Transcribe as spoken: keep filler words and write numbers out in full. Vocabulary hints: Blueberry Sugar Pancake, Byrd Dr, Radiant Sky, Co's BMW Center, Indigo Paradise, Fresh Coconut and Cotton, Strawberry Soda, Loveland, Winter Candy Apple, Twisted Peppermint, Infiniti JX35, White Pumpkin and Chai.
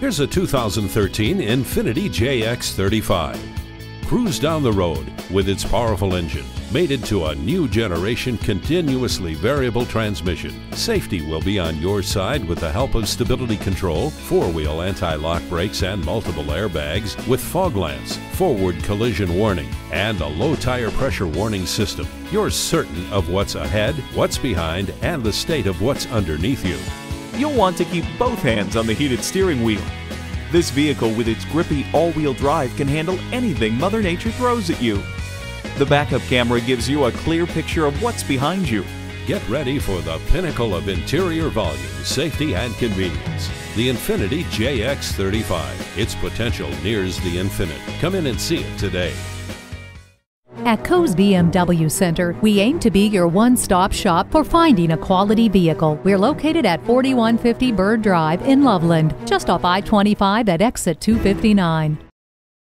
Here's a two thousand thirteen Infiniti J X thirty-five. Cruise down the road with its powerful engine, mated to a new generation continuously variable transmission. Safety will be on your side with the help of stability control, four-wheel anti-lock brakes and multiple airbags with fog lamps, forward collision warning, and a low tire pressure warning system. You're certain of what's ahead, what's behind, and the state of what's underneath you. You'll want to keep both hands on the heated steering wheel. This vehicle with its grippy all-wheel drive can handle anything Mother Nature throws at you. The backup camera gives you a clear picture of what's behind you. Get ready for the pinnacle of interior volume, safety, and convenience. The Infiniti J X thirty-five. Its potential nears the infinite. Come in and see it today. At Co's B M W Center, we aim to be your one-stop shop for finding a quality vehicle. We're located at forty-one fifty Byrd Drive in Loveland, just off I twenty-five at exit two fifty-nine.